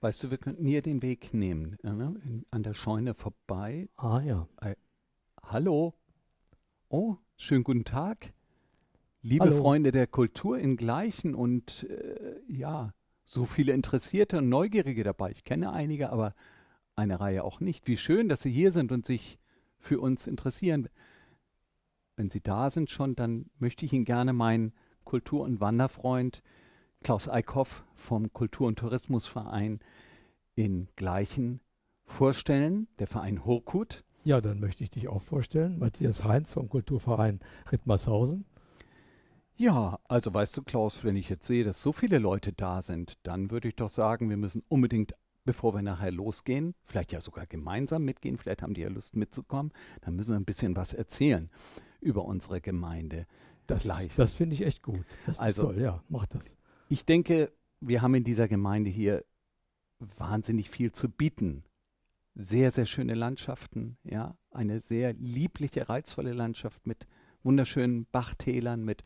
Weißt du, wir könnten hier den Weg nehmen, an der Scheune vorbei. Ah ja. Hallo. Oh, schönen guten Tag. Liebe Hallo. Freunde der Kultur in Gleichen und ja, so viele Interessierte und Neugierige dabei. Ich kenne einige, aber eine Reihe auch nicht. Wie schön, dass Sie hier sind und sich für uns interessieren. Wenn Sie da sind schon, dann möchte ich Ihnen gerne meinen Kultur- und Wanderfreund Klaus Eickhoff vom Kultur- und Tourismusverein in Gleichen vorstellen, der Verein Hurkut. Ja, dann möchte ich dich auch vorstellen, Matthias Heinz vom Kulturverein Rittmarshausen. Ja, also weißt du, Klaus, wenn ich jetzt sehe, dass so viele Leute da sind, dann würde ich doch sagen, wir müssen unbedingt, bevor wir nachher losgehen, vielleicht ja sogar gemeinsam mitgehen, vielleicht haben die ja Lust mitzukommen, dann müssen wir ein bisschen was erzählen über unsere Gemeinde. Das finde ich echt gut. Das also, ist toll, ja, mach das. Ich denke, wir haben in dieser Gemeinde hier wahnsinnig viel zu bieten. Sehr, sehr schöne Landschaften, ja, eine sehr liebliche, reizvolle Landschaft mit wunderschönen Bachtälern, mit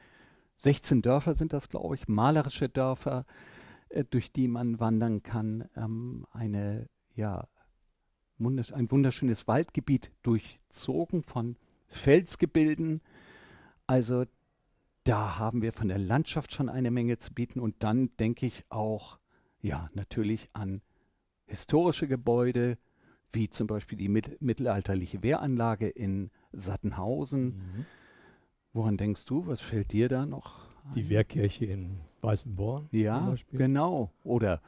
16 Dörfer sind das, glaube ich, malerische Dörfer, durch die man wandern kann. Ein wunderschönes Waldgebiet durchzogen von Felsgebilden. Also da haben wir von der Landschaft schon eine Menge zu bieten. Und dann denke ich auch, ja, natürlich an historische Gebäude, wie zum Beispiel die mittelalterliche Wehranlage in Sattenhausen. Mhm. Woran denkst du? Was fällt dir da noch ein? Die Wehrkirche in Weißenborn. Ja, zum Beispiel. Genau. Oder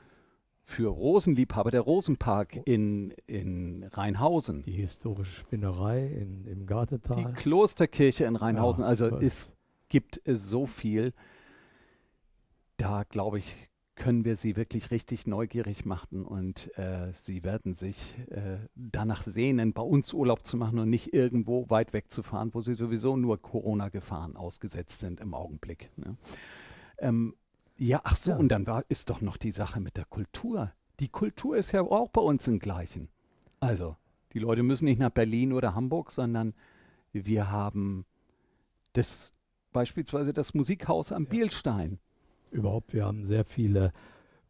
für Rosenliebhaber der Rosenpark in Rheinhausen. Die historische Spinnerei im Gartetal. Die Klosterkirche in Rheinhausen. Ja, also es gibt so viel. Da, glaube ich, können wir sie wirklich richtig neugierig machen und sie werden sich danach sehnen, bei uns Urlaub zu machen und nicht irgendwo weit weg zu fahren, wo sie sowieso nur Corona-Gefahren ausgesetzt sind im Augenblick. Ne? Und dann ist doch noch die Sache mit der Kultur. Die Kultur ist ja auch bei uns im Gleichen. Also, die Leute müssen nicht nach Berlin oder Hamburg, sondern wir haben beispielsweise das Musikhaus am Bielstein. Überhaupt, wir haben sehr viele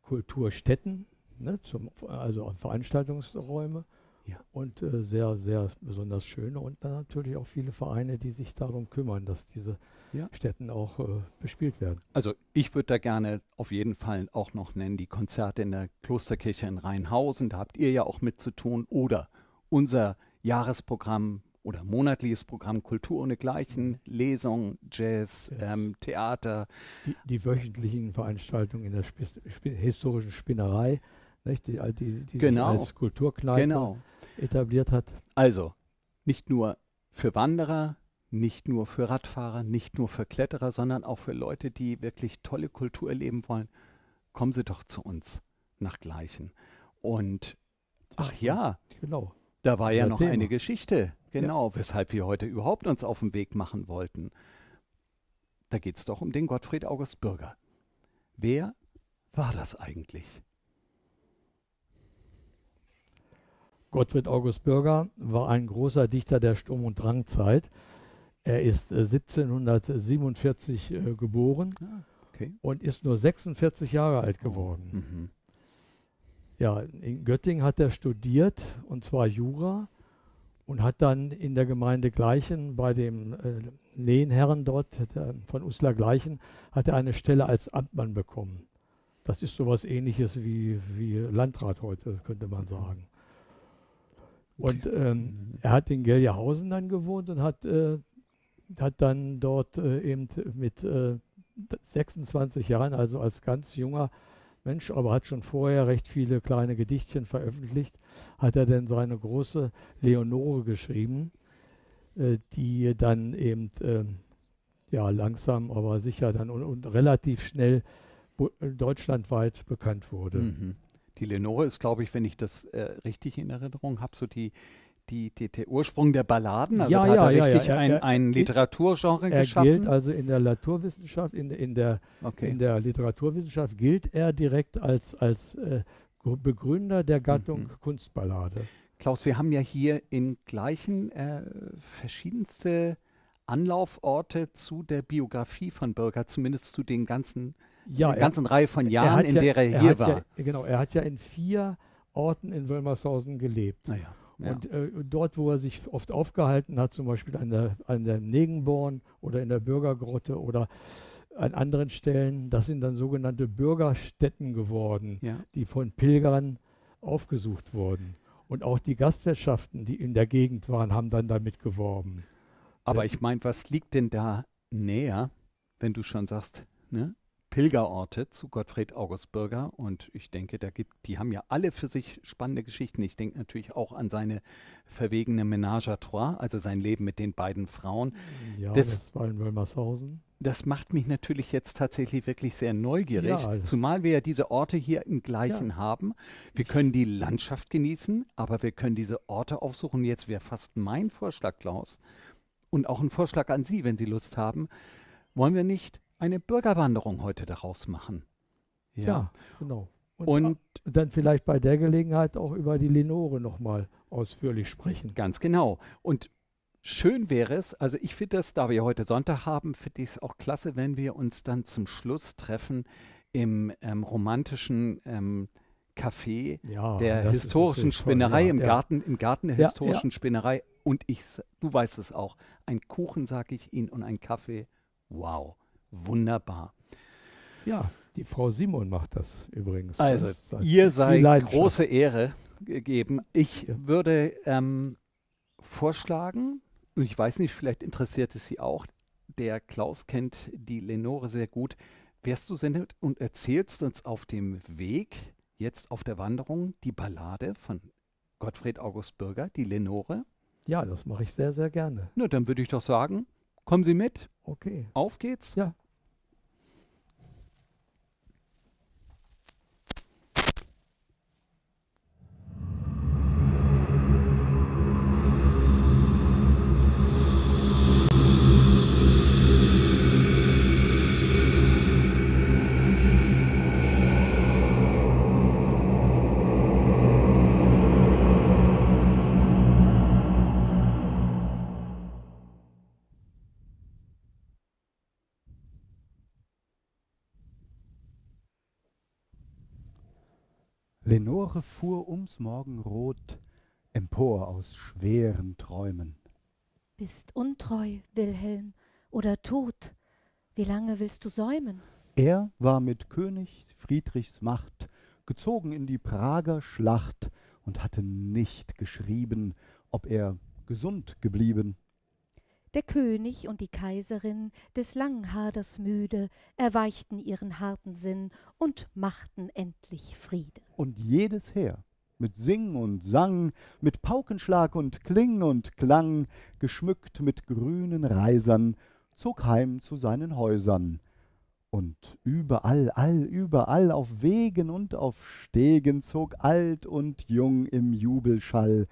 Kulturstätten, ne, also Veranstaltungsräume und sehr, sehr besonders schöne und dann natürlich auch viele Vereine, die sich darum kümmern, dass diese Stätten auch bespielt werden. Also ich würde da gerne auf jeden Fall auch noch nennen, die Konzerte in der Klosterkirche in Rheinhausen, da habt ihr ja auch mit zu tun oder unser Jahresprogramm oder monatliches Programm Kultur ohne Gleichen, Lesung, Jazz, Theater. Die wöchentlichen Veranstaltungen in der historischen Spinnerei, nicht? Die sich als Kulturkleid etabliert hat. Also nicht nur für Wanderer, nicht nur für Radfahrer, nicht nur für Kletterer, sondern auch für Leute, die wirklich tolle Kultur erleben wollen. Kommen Sie doch zu uns nach Gleichen. Und da war ja noch eine Geschichte. Genau, weshalb wir heute überhaupt uns auf den Weg machen wollten. Da geht es doch um den Gottfried August Bürger. Wer war das eigentlich? Gottfried August Bürger war ein großer Dichter der Sturm- und Drangzeit. Er ist 1747 geboren und ist nur 46 Jahre alt geworden. Mhm. Ja, in Göttingen hat er studiert, und zwar Jura. Und hat dann in der Gemeinde Gleichen bei dem Lehnherren dort von Uslar Gleichen hat er eine Stelle als Amtmann bekommen. Das ist sowas Ähnliches wie Landrat heute, könnte man sagen. Und er hat in Geljerhausen dann gewohnt und hat dann dort eben mit 26 Jahren, also als ganz junger Mensch, aber hat schon vorher recht viele kleine Gedichtchen veröffentlicht, hat er denn seine große Leonore geschrieben, die dann eben langsam, aber sicher dann und relativ schnell deutschlandweit bekannt wurde. Mhm. Die Leonore ist, glaube ich, wenn ich das richtig in Erinnerung habe, so der Ursprung der Balladen. Also ja, da hat er richtig ein Literaturgenre geschaffen. Er gilt also in der Naturwissenschaft, in der Literaturwissenschaft gilt er direkt als Begründer der Gattung Kunstballade. Klaus, wir haben ja hier in Gleichen verschiedenste Anlauforte zu der Biografie von Bürger, zumindest zu den ganzen ja, einer ganzen Reihe von Jahren, in der er hier war. Ja, genau, er hat ja in 4 Orten in Wöllmarshausen gelebt. Ah, ja. Ja. Und dort, wo er sich oft aufgehalten hat, zum Beispiel an der Negenborn oder in der Bürgergrotte oder an anderen Stellen, das sind dann sogenannte Bürgerstätten geworden, ja, die von Pilgern aufgesucht wurden. Und auch die Gastwirtschaften, die in der Gegend waren, haben dann damit geworben. Aber ich meine, was liegt denn da näher, wenn du schon sagst, ne? Pilgerorte zu Gottfried August Bürger, und ich denke, die haben ja alle für sich spannende Geschichten. Ich denke natürlich auch an seine verwegene Ménage à Trois, also sein Leben mit den beiden Frauen. Ja, das war in Wöllmarshausen. Das macht mich natürlich jetzt tatsächlich wirklich sehr neugierig, ja, zumal wir ja diese Orte hier im Gleichen ja haben. Wir können die Landschaft genießen, aber wir können diese Orte aufsuchen. Jetzt wäre fast mein Vorschlag, Klaus, und auch ein Vorschlag an Sie, wenn Sie Lust haben. Wollen wir nicht eine Bürgerwanderung heute daraus machen? Ja, ja, genau. Und dann vielleicht bei der Gelegenheit auch über die Leonore nochmal ausführlich sprechen. Ganz genau. Und schön wäre es, also ich finde das, da wir heute Sonntag haben, finde ich es auch klasse, wenn wir uns dann zum Schluss treffen im romantischen Café ja, der historischen Spinnerei, toll, ja, im, ja, Garten, im Garten der, ja, historischen, ja, Spinnerei. Und du weißt es auch, ein Kuchen, sage ich Ihnen, und ein Kaffee, wow. Wunderbar. Ja, die Frau Simon macht das übrigens. Also, ihr sei große Ehre gegeben. Ich würde vorschlagen, und ich weiß nicht, vielleicht interessiert es Sie auch, der Klaus kennt die Leonore sehr gut. Wärst du so nett und erzählst uns auf dem Weg, jetzt auf der Wanderung, die Ballade von Gottfried August Bürger, die Leonore? Ja, das mache ich sehr, sehr gerne. Na, dann würde ich doch sagen, kommen Sie mit. Okay. Auf geht's. Ja. Leonore fuhr ums Morgenrot empor aus schweren Träumen. Bist untreu, Wilhelm, oder tot, wie lange willst du säumen? Er war mit König Friedrichs Macht gezogen in die Prager Schlacht und hatte nicht geschrieben, ob er gesund geblieben. Der König und die Kaiserin, des langen Haders müde, erweichten ihren harten Sinn und machten endlich Friede. Und jedes Heer, mit Sing und Sang, mit Paukenschlag und Kling und Klang, geschmückt mit grünen Reisern, zog heim zu seinen Häusern. Und überall, überall, auf Wegen und auf Stegen, zog alt und jung im Jubelschall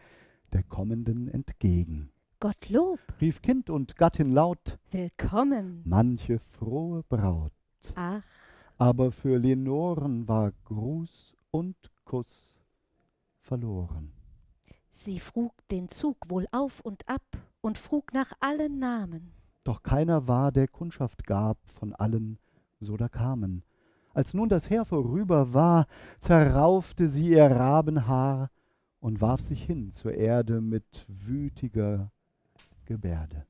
der Kommenden entgegen. Gottlob, rief Kind und Gattin laut, willkommen, manche frohe Braut. Ach, aber für Leonoren war Gruß und Kuss verloren. Sie frug den Zug wohl auf und ab und frug nach allen Namen. Doch keiner war, der Kundschaft gab von allen, so da kamen. Als nun das Heer vorüber war, zerraufte sie ihr Rabenhaar und warf sich hin zur Erde mit wütiger Gebärde.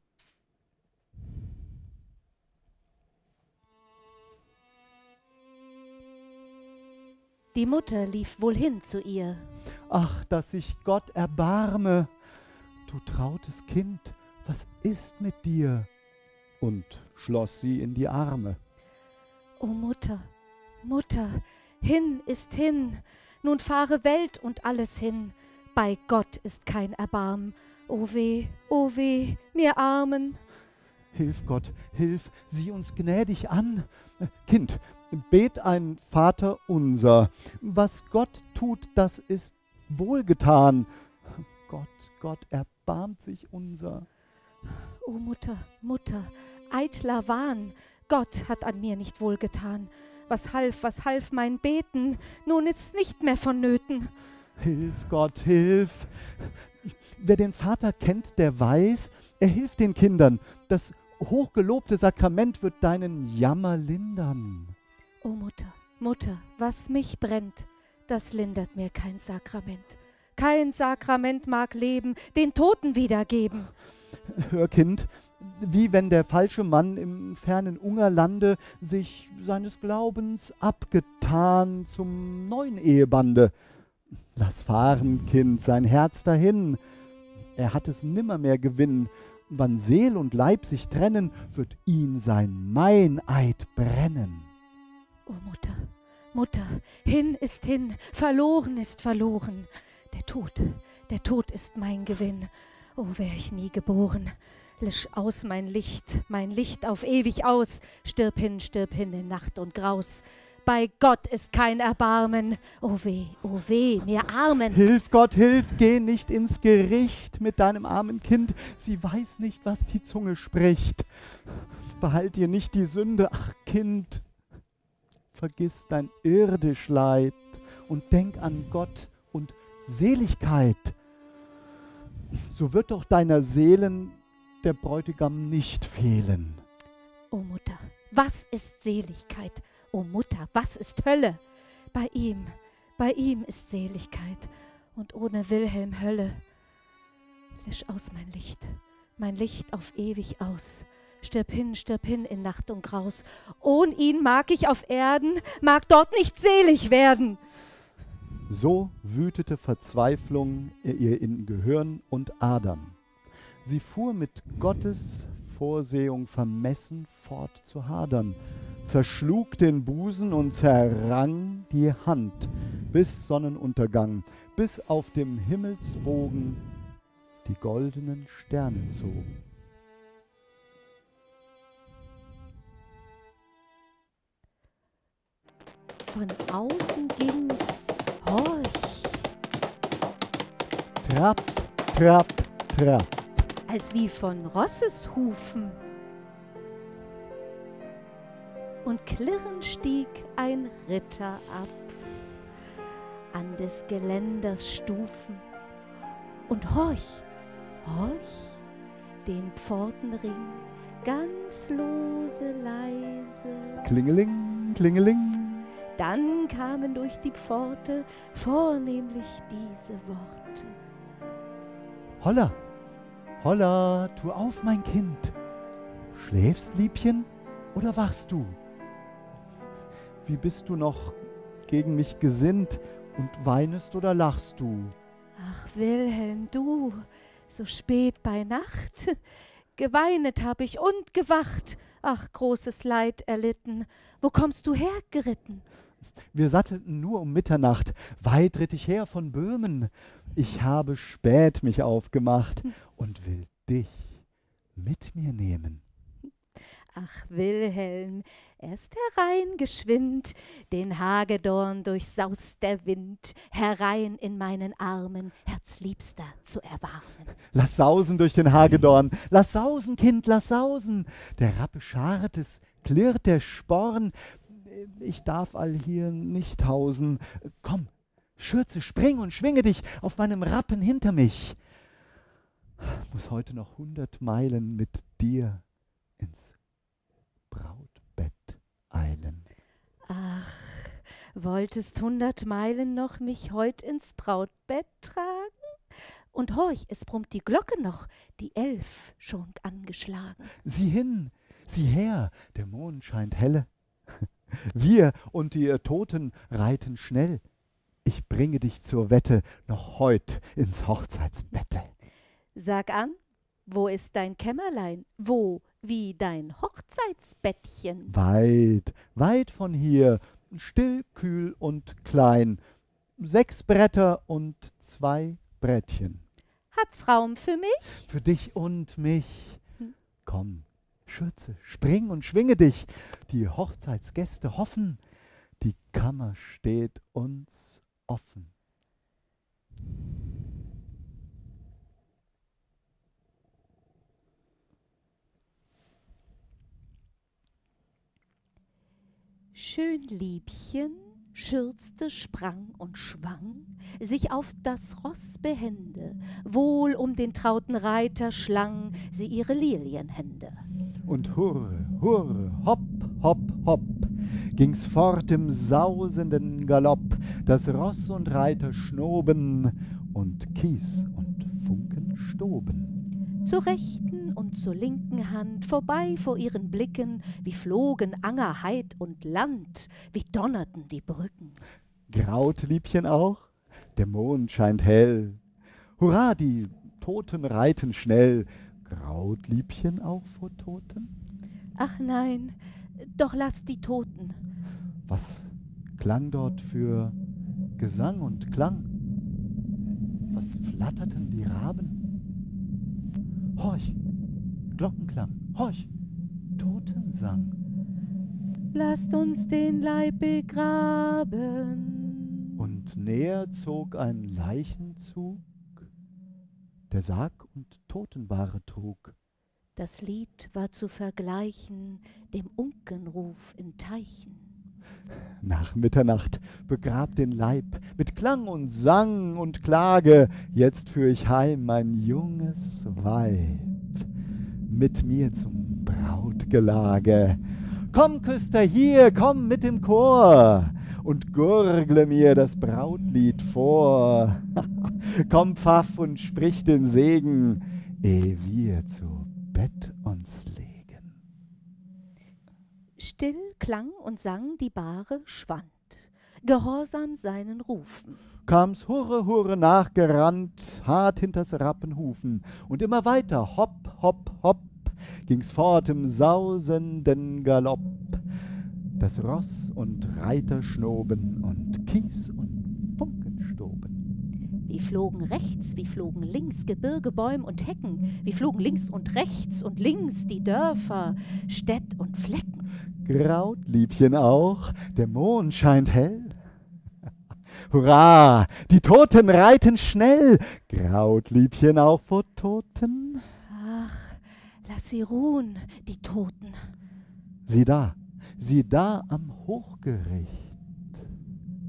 Die Mutter lief wohl hin zu ihr. Ach, dass sich Gott erbarme! Du trautes Kind, was ist mit dir? Und schloss sie in die Arme. O Mutter, Mutter, hin ist hin! Nun fahre Welt und alles hin! Bei Gott ist kein Erbarmen. O weh, mir Armen! Hilf Gott, hilf, sieh uns gnädig an! Kind, bet ein Vater unser. Was Gott tut, das ist wohlgetan. Gott, Gott, erbarmt sich unser. O Mutter, Mutter, eitler Wahn! Gott hat an mir nicht wohlgetan. Was half mein Beten? Nun ist's nicht mehr vonnöten. Hilf Gott, hilf! Wer den Vater kennt, der weiß, er hilft den Kindern. Das hochgelobte Sakrament wird deinen Jammer lindern. O Mutter, Mutter, was mich brennt, das lindert mir kein Sakrament. Kein Sakrament mag leben, den Toten wiedergeben. Hör, Kind, wie wenn der falsche Mann im fernen Ungerlande sich seines Glaubens abgetan zum neuen Ehebande. Lass fahren, Kind, sein Herz dahin. Er hat es nimmermehr Gewinn. Wann Seel und Leib sich trennen, wird ihn sein Meineid brennen. O Mutter, Mutter, hin ist hin, verloren ist verloren. Der Tod ist mein Gewinn. O, wär ich nie geboren. Lösch aus mein Licht auf ewig aus. Stirb hin in Nacht und Graus. Bei Gott ist kein Erbarmen. O weh, mir Armen. Hilf, Gott, hilf, geh nicht ins Gericht mit deinem armen Kind. Sie weiß nicht, was die Zunge spricht. Behalt dir nicht die Sünde, ach Kind. Vergiss dein irdisch Leid und denk an Gott und Seligkeit. So wird doch deiner Seelen der Bräutigam nicht fehlen. O Mutter, was ist Seligkeit? O Mutter, was ist Hölle? Bei ihm ist Seligkeit und ohne Wilhelm Hölle. Lösch aus mein Licht auf ewig aus. Stirb hin in Nacht und Graus. Ohne ihn mag ich auf Erden, mag dort nicht selig werden. So wütete Verzweiflung ihr in Gehirn und Adern. Sie fuhr mit Gottes Vorsehung vermessen fort zu hadern, zerschlug den Busen und zerrang die Hand bis Sonnenuntergang, bis auf dem Himmelsbogen die goldenen Sterne zogen. Von außen ging's horch. Trapp, trapp, trapp. Als wie von Rosseshufen. Und klirrend stieg ein Ritter ab an des Geländers Stufen. Und horch, horch, den Pfortenring ganz lose, leise. Klingeling, klingeling. Dann kamen durch die Pforte vornehmlich diese Worte. Holla, holla, tu auf, mein Kind. Schläfst, Liebchen, oder wachst du? Wie bist du noch gegen mich gesinnt und weinest oder lachst du? Ach, Wilhelm, du, so spät bei Nacht. Geweinet hab ich und gewacht. Ach, großes Leid erlitten. Wo kommst du her geritten? Wir sattelten nur um Mitternacht. Weit ritt ich her von Böhmen. Ich habe spät mich aufgemacht und will dich mit mir nehmen. Ach, Wilhelm, erst herein geschwind, den Hagedorn durchsaust der Wind, herein in meinen Armen, Herzliebster, zu erwarmen. Lass sausen durch den Hagedorn, lass sausen, Kind, lass sausen. Der Rappe scharrt, es klirrt der Sporn. Ich darf allhier nicht hausen. Komm, Schürze, spring und schwinge dich auf meinem Rappen hinter mich. Muss heute noch 100 Meilen mit dir ins Brautbett eilen. Ach, wolltest 100 Meilen noch mich heut ins Brautbett tragen? Und horch, es brummt die Glocke noch, die 11 schon angeschlagen. Sieh hin, sieh her, der Mond scheint helle. Wir und die Toten reiten schnell. Ich bringe dich zur Wette noch heut ins Hochzeitsbette. Sag an, wo ist dein Kämmerlein? Wo? Wie dein Hochzeitsbettchen. Weit, weit von hier, still, kühl und klein. 6 Bretter und 2 Brettchen. Hat's Raum für mich? Für dich und mich. Komm, Schürze, spring und schwinge dich. Die Hochzeitsgäste hoffen, die Kammer steht uns offen. Schön Liebchen schürzte, sprang und schwang sich auf das Ross behende, wohl um den trauten Reiter schlang sie ihre Lilienhände. Und hurre, hurre, hopp, hopp, hopp, ging's fort im sausenden Galopp, dass Ross und Reiter schnoben und Kies und Funken stoben. Zur rechten und zur linken Hand, vorbei vor ihren Blicken, wie flogen Anger, Heid und Land, wie donnerten die Brücken. Graut, Liebchen, auch? Der Mond scheint hell. Hurra, die Toten reiten schnell. Graut, Liebchen, auch vor Toten? Ach nein, doch lass die Toten. Was klang dort für Gesang und Klang? Was flatterten die Raben? Horch, Glockenklang, horch, Totensang. Lasst uns den Leib begraben. Und näher zog ein Leichenzug, der Sarg und Totenbare trug. Das Lied war zu vergleichen dem Unkenruf in Teichen. Nach Mitternacht begrab den Leib mit Klang und Sang und Klage. Jetzt führ ich heim mein junges Weib mit mir zum Brautgelage. Komm, Küster, hier, komm mit dem Chor und gurgle mir das Brautlied vor. Komm, Pfaff, und sprich den Segen, ehe wir zu Bett uns legen. Still klang und sang die Bahre Schwand, gehorsam seinen Rufen. Kam's Hurre, Hurre nachgerannt, hart hinters Rappenhufen, und immer weiter, hopp, hopp, hopp, ging's fort im sausenden Galopp, dass Ross und Reiter schnoben und Kies und Funken stoben. Wie flogen rechts, wie flogen links Gebirge, Bäume und Hecken, wie flogen links und rechts und links die Dörfer, Städt und Flecken. Graut, Liebchen, auch, der Mond scheint hell. Hurra, die Toten reiten schnell. Graut, Liebchen, auch vor Toten. Lass sie ruhen, die Toten. Sieh da am Hochgericht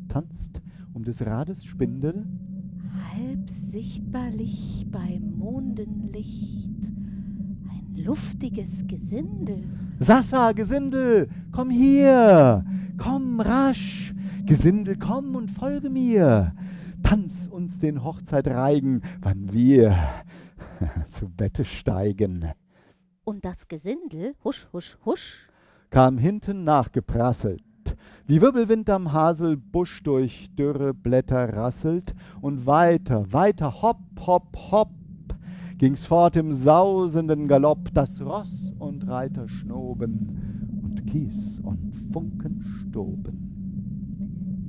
tanzt um des Rades Spindel halb sichtbarlich beim Mondenlicht ein luftiges Gesindel. Sassa, Gesindel, komm hier, komm rasch. Gesindel, komm und folge mir. Tanz uns den Hochzeitreigen, wann wir zu Bette steigen. Und das Gesindel, husch, husch, husch, kam hinten nachgeprasselt, wie Wirbelwind am Haselbusch durch dürre Blätter rasselt, und weiter, weiter, hopp, hopp, hopp, ging's fort im sausenden Galopp, dass Ross und Reiter schnoben und Kies und Funken stoben.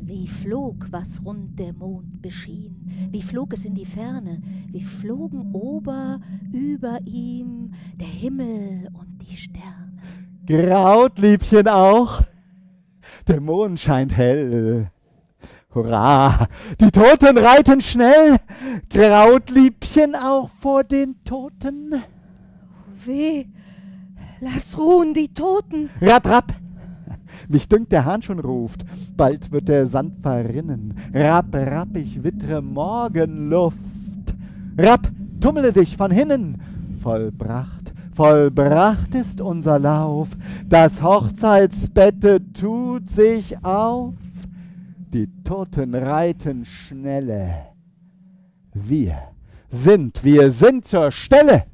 Wie flog, was rund der Mond beschien, wie flog es in die Ferne, wie flogen ober über ihm der Himmel und die Sterne. Graut, Liebchen, auch, der Mond scheint hell. Hurra, die Toten reiten schnell. Graut, Liebchen, auch vor den Toten. Weh, lass ruhen die Toten. Rapp, rapp. Mich dünkt, der Hahn schon ruft, bald wird der Sand verrinnen. Rapp, rapp, ich wittre Morgenluft. Rapp, tummle dich von hinnen. Vollbracht, vollbracht ist unser Lauf. Das Hochzeitsbette tut sich auf. Die Toten reiten schnelle. Wir sind zur Stelle.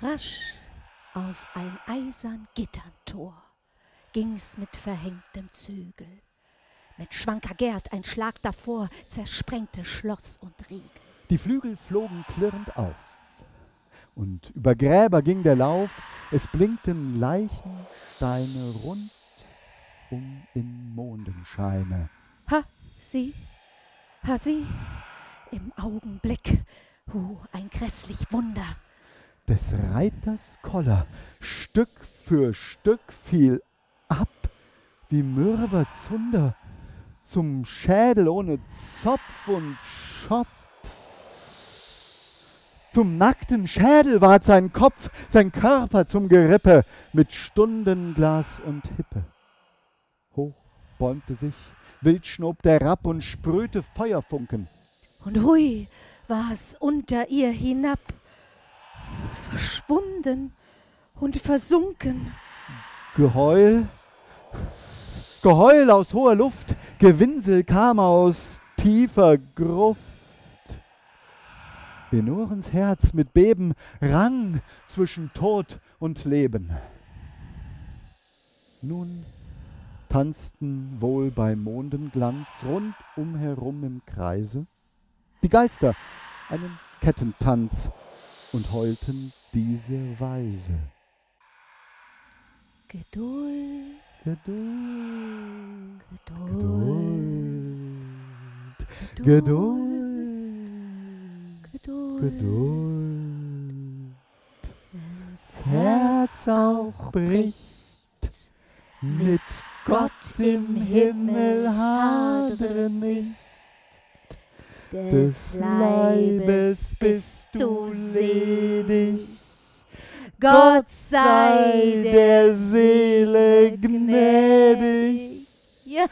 Rasch auf ein eisern Gitterntor ging's mit verhängtem Zügel. Mit schwanker Gert ein Schlag davor zersprengte Schloss und Riegel. Die Flügel flogen klirrend auf und über Gräber ging der Lauf. Es blinkten Leichensteine rund um in Mondenscheine. Ha sie, im Augenblick, ein grässlich Wunder. Des Reiters Koller Stück für Stück fiel ab wie mürber Zunder zum Schädel ohne Zopf und Schopf. Zum nackten Schädel ward sein Kopf, sein Körper zum Gerippe mit Stundenglas und Hippe. Hoch bäumte sich, wild schnob der Rapp und sprühte Feuerfunken. Und hui, war's unter ihr hinab. verschwunden und versunken. Geheul, Geheul aus hoher Luft, Gewinsel kam aus tiefer Gruft. Leonorens Herz mit Beben rang zwischen Tod und Leben. Nun tanzten wohl bei Mondenglanz rundum herum im Kreise die Geister einen Kettentanz und heulten diese Weise. Geduld, Geduld, Geduld, Geduld, Geduld, Geduld, Geduld. Wenn's Herz auch bricht, mit Gott im Himmel hadere nicht. Des Leibes bist du selig, Gott sei der Seele gnädig. Ja.